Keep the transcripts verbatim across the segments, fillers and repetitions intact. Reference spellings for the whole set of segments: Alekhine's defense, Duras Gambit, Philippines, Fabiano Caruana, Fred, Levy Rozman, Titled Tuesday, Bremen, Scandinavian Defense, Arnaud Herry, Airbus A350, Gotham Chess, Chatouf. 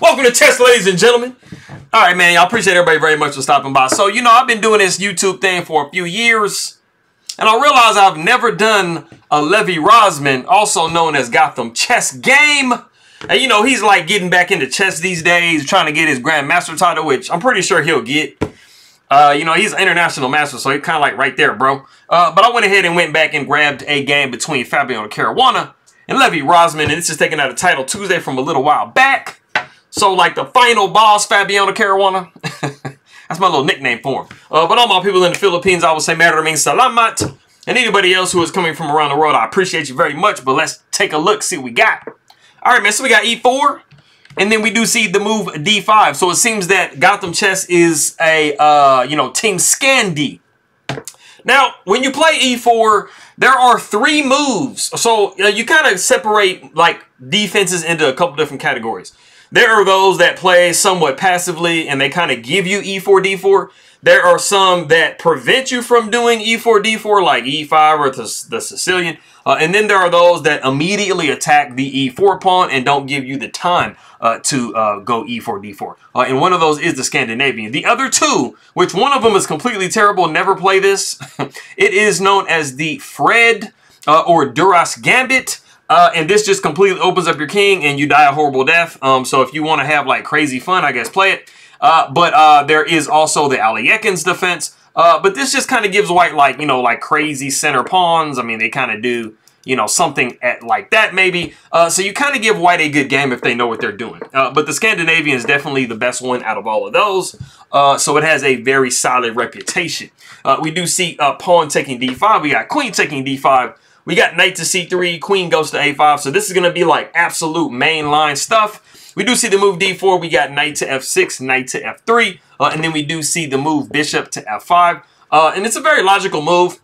Welcome to Chess, ladies and gentlemen. All right, man. Y'all, appreciate everybody very much for stopping by. So, you know, I've been doing this YouTube thing for a few years, and I realize I've never done a Levy Rozman, also known as Gotham Chess game. And, you know, he's like getting back into chess these days, trying to get his Grandmaster title, which I'm pretty sure he'll get. Uh, you know, he's an international master, so he's kind of like right there, bro. Uh, but I went ahead and went back and grabbed a game between Fabiano Caruana and Levy Rozman, and this is taking out a title Tuesday from a little while back. So, like, the final boss, Fabiano Caruana. That's my little nickname for him. Uh, but all my people in the Philippines, I would say, Maraming Salamat. And anybody else who is coming from around the world, I appreciate you very much. But let's take a look, see what we got. All right, man, so we got E four. And then we do see the move D five. So it seems that Gotham Chess is a, uh, you know, Team Scandi. Now, when you play E four, there are three moves. So you, know, you kind of separate, like, defenses into a couple different categories. There are those that play somewhat passively and they kind of give you E four, D four. There are some that prevent you from doing E four, D four, like E five or the, the Sicilian. Uh, and then there are those that immediately attack the E four pawn and don't give you the time uh, to uh, go E four, D four. Uh, and one of those is the Scandinavian. The other two, which one of them is completely terrible, never play this. It is known as the Fred uh, or Duras Gambit. Uh, and this just completely opens up your king and you die a horrible death. Um, so if you want to have like crazy fun, I guess play it. Uh, but uh, there is also the Alekhine's defense. Uh, but this just kind of gives white like, you know, like crazy center pawns. I mean, they kind of do, you know, something at, like that maybe. Uh, so you kind of give white a good game if they know what they're doing. Uh, but the Scandinavian is definitely the best one out of all of those. Uh, so it has a very solid reputation. Uh, we do see uh, pawn taking D five. We got queen taking D five. We got knight to C three, queen goes to A five, so this is going to be like absolute mainline stuff. We do see the move D four, we got knight to F six, knight to F three, uh, and then we do see the move bishop to F five, uh, and it's a very logical move.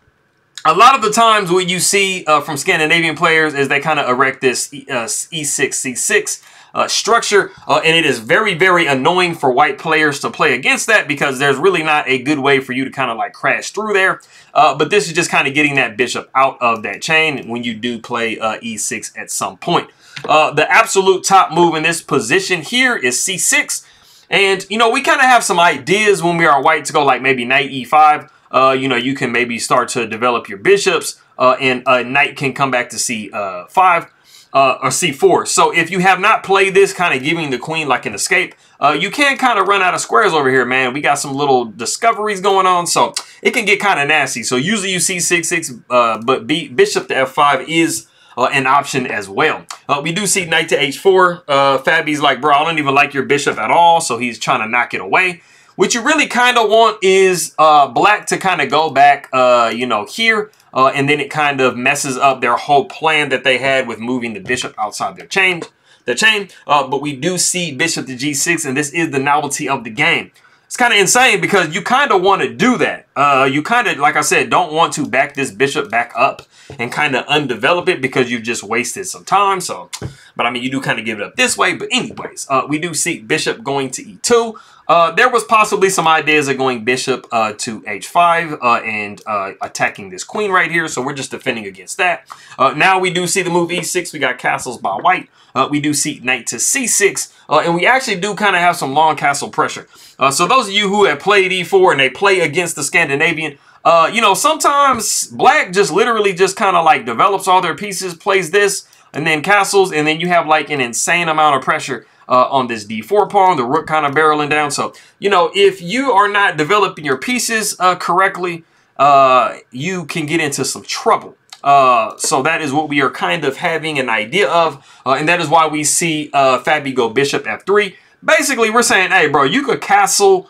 A lot of the times what you see uh, from Scandinavian players is they kind of erect this e, uh, E six, C six uh, structure, uh, and it is very, very annoying for white players to play against that because there's really not a good way for you to kind of like crash through there. Uh, but this is just kind of getting that bishop out of that chain when you do play uh, E six at some point. Uh, the absolute top move in this position here is C six, and you know we kind of have some ideas when we are white to go like maybe knight E five. Uh, you know, you can maybe start to develop your bishops, uh, and a knight can come back to C five uh, or C four. So if you have not played this, kind of giving the queen like an escape, uh, you can kind of run out of squares over here, man. We got some little discoveries going on, so it can get kind of nasty. So usually you see six six, uh, but B, bishop to F five is uh, an option as well. Uh, we do see knight to H four. Uh, Fabi's like, bro, I don't even like your bishop at all, so he's trying to knock it away. What you really kind of want is uh, black to kind of go back, uh, you know, here. Uh, and then it kind of messes up their whole plan that they had with moving the bishop outside their chain. Their chain. Uh, but we do see bishop to G six, and this is the novelty of the game. It's kind of insane because you kind of want to do that. Uh, you kind of, like I said, don't want to back this bishop back up and kind of undevelop it because you've just wasted some time. So, but I mean, you do kind of give it up this way. But anyways, uh, we do see bishop going to E two. Uh, there was possibly some ideas of going bishop uh, to H five uh, and uh, attacking this queen right here. So we're just defending against that. Uh, now we do see the move E six. We got castles by white. Uh, we do see knight to C six. Uh, and we actually do kind of have some long castle pressure. Uh, so those of you who have played E four and they play against the Scandinavian, uh, you know, sometimes black just literally just kind of like develops all their pieces, plays this, and then castles. And then you have like an insane amount of pressure Uh, on this D four pawn, the rook kind of barreling down. So, you know, if you are not developing your pieces uh, correctly, uh, you can get into some trouble. Uh, so that is what we are kind of having an idea of. Uh, and that is why we see uh, Fabi go bishop F three. Basically, we're saying, hey, bro, you could castle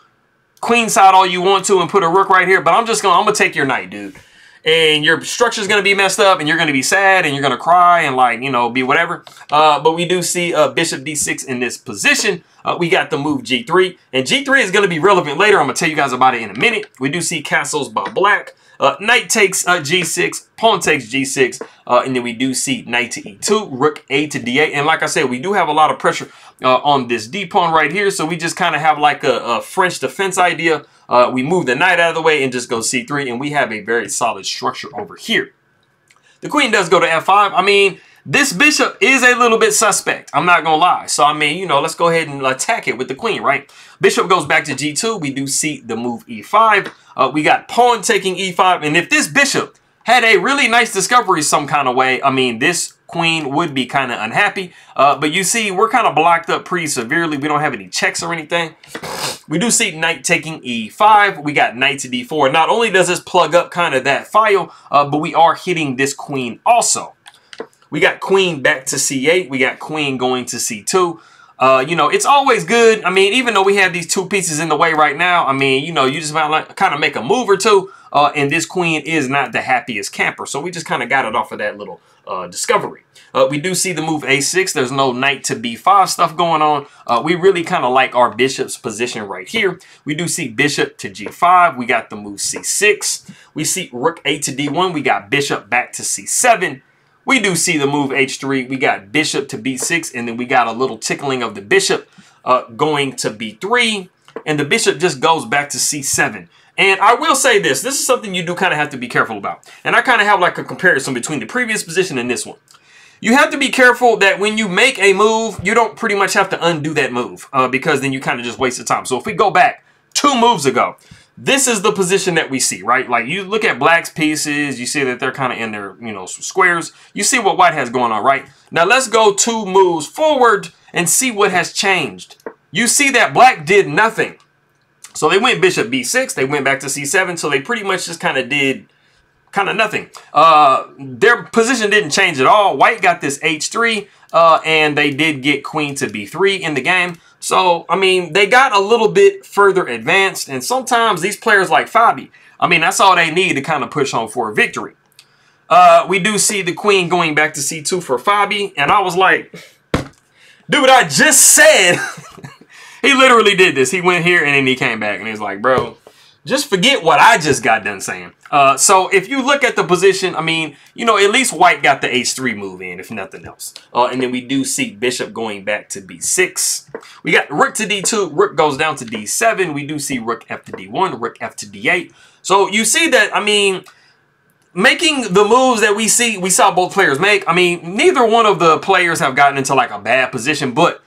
queenside all you want to and put a rook right here, but I'm just going to, I'm going to take your knight, dude. And your structure is going to be messed up, and you're going to be sad, and you're going to cry, and like, you know, be whatever. Uh, but we do see uh, bishop D six in this position. Uh, we got the move G three, and G three is going to be relevant later. I'm going to tell you guys about it in a minute. We do see castles by black. Uh, knight takes uh, G six, pawn takes G six, uh, and then we do see knight to E two, rook A to D eight. And like I said, we do have a lot of pressure uh, on this D pawn right here, so we just kind of have like a, a French defense idea. Uh, we move the knight out of the way and just go C three, and we have a very solid structure over here. The queen does go to F five. I mean, This bishop is a little bit suspect. I'm not going to lie. So, I mean, you know, let's go ahead and attack it with the queen, right? Bishop goes back to g two. We do see the move e five. Uh, we got pawn taking e five. And if this bishop had a really nice discovery some kind of way, I mean, this queen would be kind of unhappy. Uh, but you see, we're kind of blocked up pretty severely. We don't have any checks or anything. We do see knight taking e five. We got knight to d four. Not only does this plug up kind of that file, uh, but we are hitting this queen also. We got queen back to c eight. We got queen going to c two. Uh, you know, it's always good. I mean, even though we have these two pieces in the way right now, I mean, you know, you just like, kind of make a move or two, uh, and this queen is not the happiest camper. So we just kind of got it off of that little uh, discovery. Uh, we do see the move a six. There's no knight to b five stuff going on. Uh, we really kind of like our bishop's position right here. We do see bishop to g five. We got the move c six. We see rook a to d one. We got bishop back to c seven. We do see the move h three. We got bishop to b six, and then we got a little tickling of the bishop uh, going to b three, and the bishop just goes back to c seven. And I will say this. This is something you do kind of have to be careful about. And I kind of have like a comparison between the previous position and this one. You have to be careful that when you make a move, you don't pretty much have to undo that move uh, because then you kind of just waste the time. So if we go back two moves ago, this is the position that we see, right? Like you look at black's pieces, you see that they're kind of in their, you know, squares. You see what white has going on, right? Now let's go two moves forward and see what has changed. You see that black did nothing. So they went bishop b six, they went back to c seven, so they pretty much just kind of did kind of nothing. Uh, their position didn't change at all. White got this h three, uh, and they did get queen to b three in the game. So, I mean, they got a little bit further advanced, and sometimes these players like Fabi, I mean, that's all they need to kind of push on for a victory. Uh, we do see the queen going back to c two for Fabi, and I was like, dude, I just said, he literally did this. He went here, and then he came back, and he's like, bro, just forget what I just got done saying. Uh, so if you look at the position, I mean, you know, at least white got the h three move in, if nothing else. Uh, and then we do see bishop going back to b six. We got rook to d two. Rook goes down to d seven. We do see rook f to d one, rook f to d eight. So you see that, I mean, making the moves that we see, we saw both players make. I mean, neither one of the players have gotten into like a bad position, but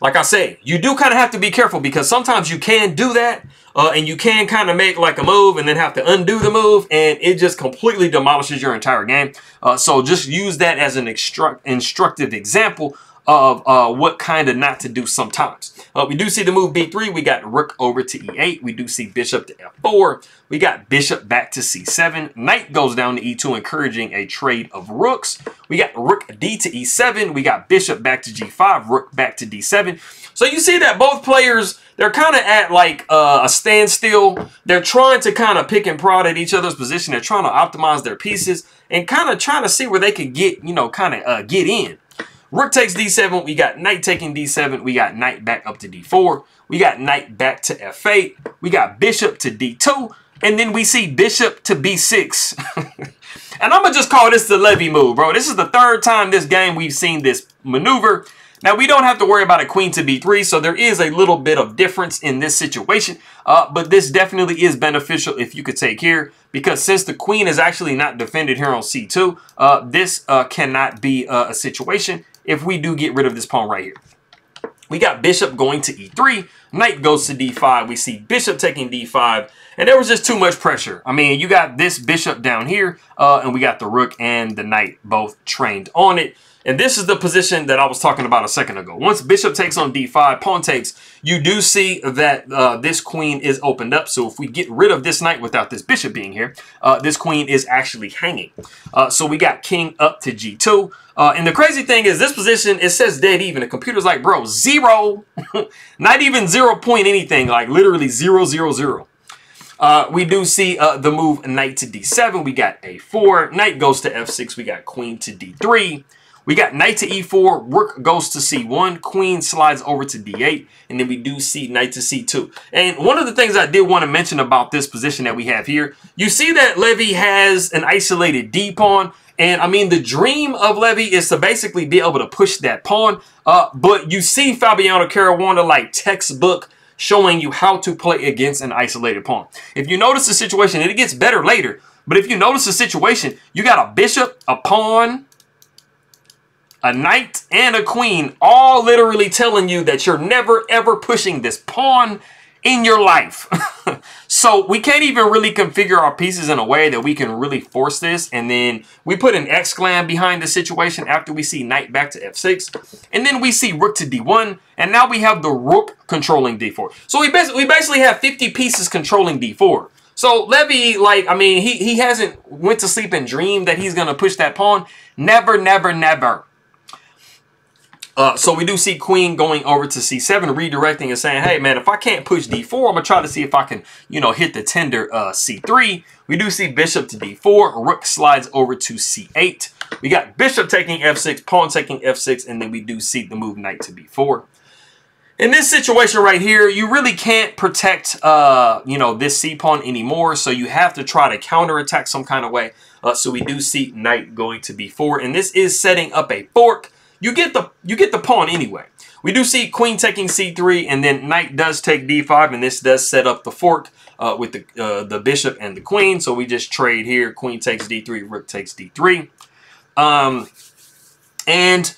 like I say, you do kind of have to be careful because sometimes you can do that uh, and you can kind of make like a move and then have to undo the move and it just completely demolishes your entire game. Uh, so just use that as an instruct instructive example of uh, what kind of not to do sometimes. Uh, we do see the move b three. We got rook over to e eight. We do see bishop to f four. We got bishop back to c seven. Knight goes down to e two, encouraging a trade of rooks. We got rook d to e seven. We got bishop back to g five, rook back to d seven. So you see that both players, they're kind of at like uh, a standstill. They're trying to kind of pick and prod at each other's position. They're trying to optimize their pieces and kind of trying to see where they could get, you know, kind of uh, get in. Rook takes d seven, we got knight taking d seven, we got knight back up to d four, we got knight back to f eight, we got bishop to d two, and then we see bishop to b six. And I'm going to just call this the Levy move, bro. This is the third time this game we've seen this maneuver. Now, we don't have to worry about a queen to b three, so there is a little bit of difference in this situation, uh, but this definitely is beneficial if you could take here, because since the queen is actually not defended here on c two, uh, this uh, cannot be uh, a situation if we do get rid of this pawn right here. We got bishop going to e three, knight goes to d five, we see bishop taking d five, and there was just too much pressure. I mean, you got this bishop down here, uh, and we got the rook and the knight both trained on it. And this is the position that I was talking about a second ago. Once bishop takes on d five, pawn takes, you do see that uh, this queen is opened up. So if we get rid of this knight without this bishop being here, uh, this queen is actually hanging. Uh, so we got king up to g two. Uh, and the crazy thing is this position, it says dead even. The computer's like, bro, zero. Not even zero point anything, like literally zero, zero, zero. Uh, we do see uh, the move knight to d seven. We got a four. Knight goes to f six. We got queen to d three. We got knight to e four, rook goes to c one, queen slides over to d eight, and then we do see knight to c two. And one of the things I did want to mention about this position that we have here, you see that Levy has an isolated d pawn, and I mean the dream of Levy is to basically be able to push that pawn, uh, but you see Fabiano Caruana like textbook showing you how to play against an isolated pawn. If you notice the situation, and it gets better later, but if you notice the situation, you got a bishop, a pawn, a knight, and a queen, all literally telling you that you're never, ever pushing this pawn in your life. So we can't even really configure our pieces in a way that we can really force this. And then we put an exclam behind the situation after we see knight back to f six. And then we see rook to d one. And now we have the rook controlling d four. So we basically, we basically have fifty pieces controlling d four. So Levy, like, I mean, he, he hasn't went to sleep and dreamed that he's going to push that pawn. Never, never, never. Uh, so we do see queen going over to c seven, redirecting and saying, hey, man, if I can't push d four, I'm going to try to see if I can, you know, hit the tender uh, c three. We do see bishop to d four. Rook slides over to c eight. We got bishop taking f six, pawn taking f six, and then we do see the move knight to b four. In this situation right here, you really can't protect, uh, you know, this c pawn anymore. So you have to try to counterattack some kind of way. Uh, so we do see knight going to b four, and this is setting up a fork. You get the you get the pawn anyway. We do see queen taking c three, and then knight does take d five, and this does set up the fork uh, with the uh, the bishop and the queen. So we just trade here. Queen takes d three, rook takes d three, um, and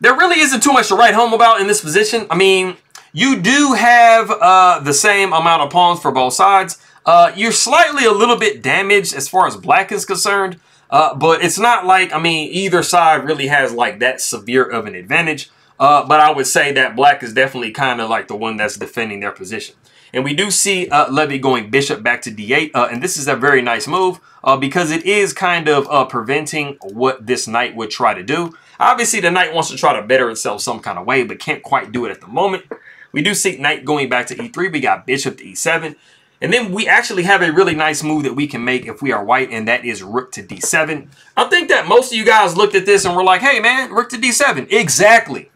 there really isn't too much to write home about in this position. I mean, you do have uh, the same amount of pawns for both sides. Uh, you're slightly a little bit damaged as far as black is concerned. Uh, but it's not like, I mean, either side really has like that severe of an advantage. Uh, but I would say that black is definitely kind of like the one that's defending their position. And we do see uh, Levy going bishop back to d eight. Uh, and this is a very nice move uh, because it is kind of uh, preventing what this knight would try to do. Obviously, the knight wants to try to better itself some kind of way, but can't quite do it at the moment. We do see knight going back to e three. We got bishop to e seven. And then we actually have a really nice move that we can make if we are white, and that is rook to d seven. I think that most of you guys looked at this and were like, hey, man, rook to d seven. Exactly.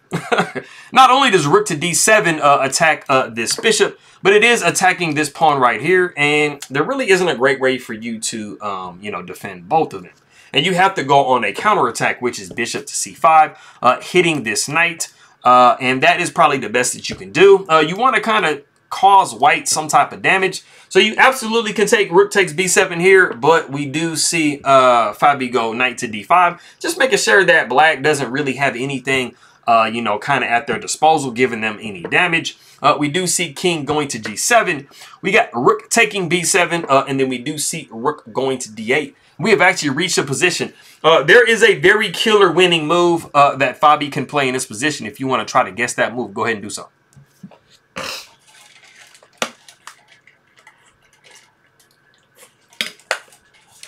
Not only does rook to d seven uh, attack uh, this bishop, but it is attacking this pawn right here. And there really isn't a great way for you to, um, you know, defend both of them. And you have to go on a counterattack, which is bishop to c five, uh, hitting this knight. Uh, and that is probably the best that you can do. Uh, you want to kind of cause white some type of damage. So you absolutely can take rook takes b seven here, but we do see uh, Fabi go knight to d five. Just making sure that black doesn't really have anything, uh, you know, kind of at their disposal, giving them any damage. Uh, we do see king going to g seven. We got rook taking b seven, uh, and then we do see rook going to d eight. We have actually reached a position. Uh, there is a very killer winning move uh, that Fabi can play in this position. If you want to try to guess that move, go ahead and do so.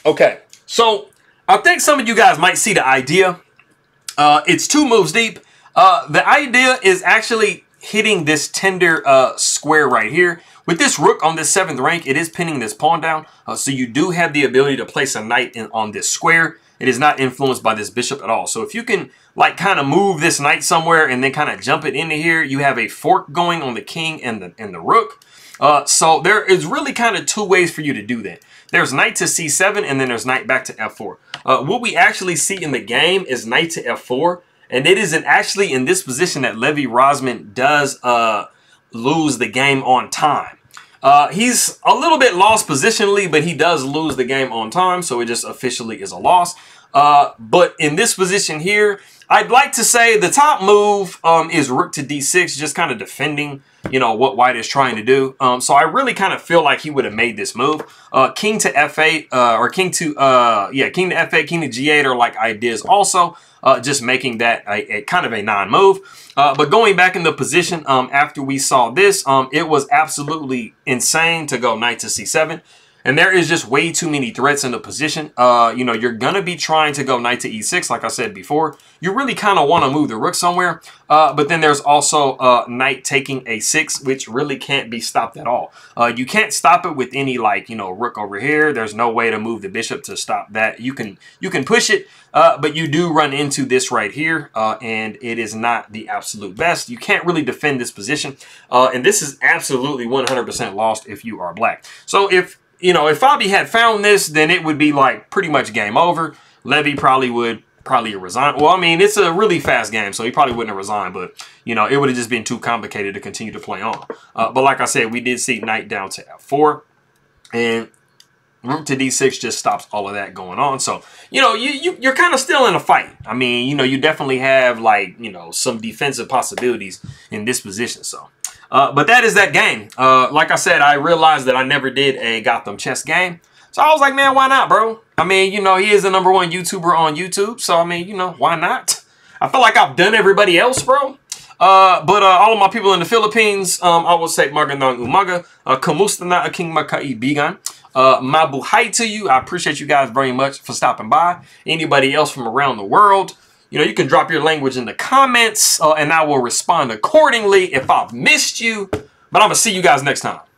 Okay, so I think some of you guys might see the idea. Uh, it's two moves deep. Uh, the idea is actually hitting this tender uh, square right here. With this rook on this seventh rank, it is pinning this pawn down, uh, so you do have the ability to place a knight in, on this square. It is not influenced by this bishop at all. So if you can, like, kind of move this knight somewhere and then kind of jump it into here, you have a fork going on the king and the, and the rook. Uh, so there is really kind of two ways for you to do that. There's knight to c seven, and then there's knight back to f four. Uh, what we actually see in the game is knight to f four, and it isn't actually in this position that Levy Rozman does uh, lose the game on time. Uh, he's a little bit lost positionally, but he does lose the game on time, so it just officially is a loss. Uh, but in this position here, I'd like to say the top move um, is rook to d six, just kind of defending, you know, what white is trying to do. Um, so I really kind of feel like he would have made this move. Uh, king to f eight, uh, or king to, uh, yeah, king to f eight, king to g eight are like ideas also, uh, just making that a, a kind of a non-move. Uh, but going back in the position um, after we saw this, um, it was absolutely insane to go knight to c seven. And there is just way too many threats in the position. Uh, you know, you're going to be trying to go knight to e six, like I said before. You really kind of want to move the rook somewhere. Uh, but then there's also uh, knight taking a six, which really can't be stopped at all. Uh, you can't stop it with any, like, you know, rook over here. There's no way to move the bishop to stop that. You can, you can push it, uh, but you do run into this right here, uh, and it is not the absolute best. You can't really defend this position, uh, and this is absolutely one hundred percent lost if you are black. So if... You know, if Fabi had found this, then it would be like pretty much game over. Levy probably would probably resign. Well, I mean, it's a really fast game, so he probably wouldn't have resigned. But, you know, it would have just been too complicated to continue to play on. Uh, but like I said, we did see knight down to f four. And Rook to d six just stops all of that going on. So, you know, you, you, you're kind of still in a fight. I mean, you know, you definitely have, like, you know, some defensive possibilities in this position. So, uh, but that is that game. Uh, like I said, I realized that I never did a Gotham Chess game. So I was like, man, why not, bro? I mean, you know, he is the number one YouTuber on YouTube. So, I mean, you know, why not? I feel like I've done everybody else, bro. Uh, but uh, all of my people in the Philippines, um, I will say magandang umaga, uh, kamusta na aking makaibigan. Uh, mabuhay to you. I appreciate you guys very much for stopping by. Anybody else from around the world, you know, you can drop your language in the comments, uh, and I will respond accordingly if I've missed you. But I'm going to see you guys next time.